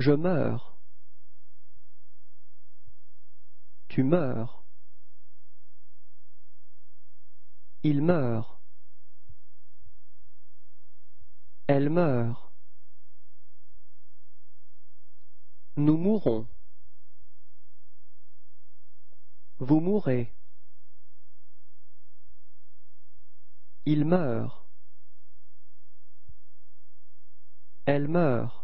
Je meurs. Tu meurs. Il meurt. Elle meurt. Nous mourons. Vous mourrez. Il meurt. Elle meurt.